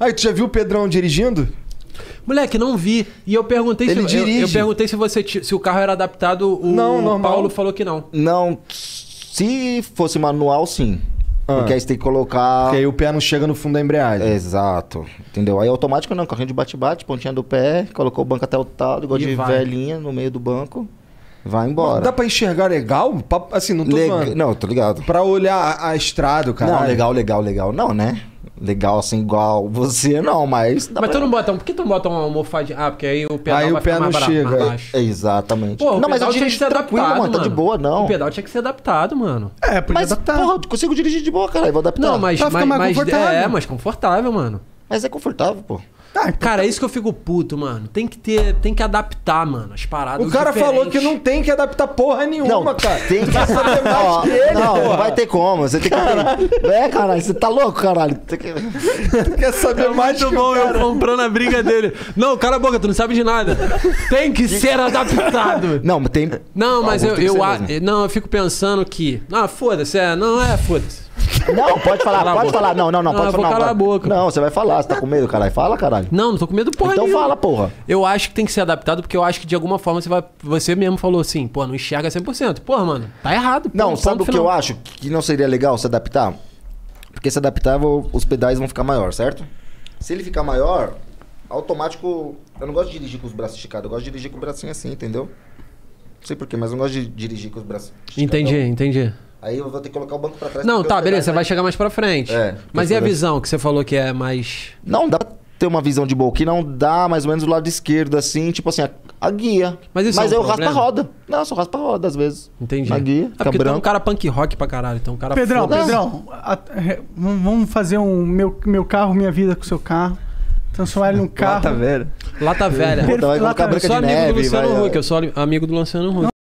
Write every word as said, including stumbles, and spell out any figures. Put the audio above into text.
Aí, tu já viu o Pedrão dirigindo? Moleque, não vi. E eu perguntei ele se... Dirige. Eu, eu perguntei se, você, se o carro era adaptado. O não, normal. Paulo falou que não. Não. Se fosse manual, sim. Ah. Porque aí você tem que colocar... Porque aí o pé não chega no fundo da embreagem. Exato. Entendeu? Aí automático não. Carrinho de bate-bate, pontinha do pé. Colocou o banco até o talo, igual e de vai. Velhinha no meio do banco. Vai embora. Mas dá pra enxergar legal? Assim, não tô Leg... falando. Não, tô ligado. Pra olhar a, a estrada, cara. Não, legal, legal, legal. Não, né? Legal assim, igual você, não, mas... Mas pra... tu não bota... Por que tu não bota uma almofadinha? Ah, porque aí o pedal aí vai o pé não barato, chega. É, exatamente. Pô, o não, pedal mas eu tinha que ser adaptado, mano. Tá de boa, não. O pedal tinha que ser adaptado, mano. É, podia mas, adaptar. Porra, tu consigo dirigir de boa, cara. Eu vou adaptar. Não, mas... Pra ficar mas, mais confortável. É, mais confortável, mano. Mas é confortável, pô. Ah, cara, é isso que eu fico puto, mano. Tem que ter, tem que adaptar, mano, as paradas. O cara diferentes. Falou que não tem que adaptar porra nenhuma, não, cara. Tem que saber mais ó, que ele, não, porra. Não vai ter como. Você tem que... É, caralho, você tá louco, caralho. Tu quer, tu quer saber é mais do bom cara. Eu comprando a briga dele. Não, cala a boca, tu não sabe de nada. Tem que ser adaptado. Não, mas tem. Não, mas ah, eu, eu, eu a... não, eu fico pensando que, ah, foda-se, é, não é, foda-se. Não, pode falar, pode falar. Não, não, não, não pode falar. Cala a boca. Não, você vai falar. Você tá com medo, caralho? Fala, caralho. Não, não tô com medo, porra. Então nenhuma. Fala, porra. Eu acho que tem que ser adaptado, porque eu acho que de alguma forma você vai. Você mesmo falou assim, pô, não enxerga cem por cento. Porra, mano, tá errado. Porra, não, sabe o que eu acho que não seria legal se adaptar? Porque se adaptar, os pedais vão ficar maior, certo? Se ele ficar maior, automático. Eu não gosto de dirigir com os braços esticados, eu gosto de dirigir com o bracinho assim, entendeu? Não sei porquê, mas eu não gosto de dirigir com os braços esticados. Entendi, entendi. Aí eu vou ter que colocar o banco pra trás. Não, tá, beleza, você vai chegar mais pra frente. É, mas e a visão que você falou que é mais... Não, dá pra ter uma visão de boa que não dá mais ou menos do lado esquerdo, assim, tipo assim, a, a guia. Mas isso mas é um eu raspo a roda. Não, eu só raspo a roda às vezes. Entendi. Na guia, ah, porque branco. Tem um cara punk rock pra caralho, então um cara... Pedrão, foda. Pedrão, a, é, vamos fazer um meu, meu carro, minha vida com o seu carro. Transformar ele num carro. Lata velha. Lata velha. Lata velha. Lata velha. Lata velha. Eu sou amigo do Luciano Huck, eu sou amigo do Luciano Huck.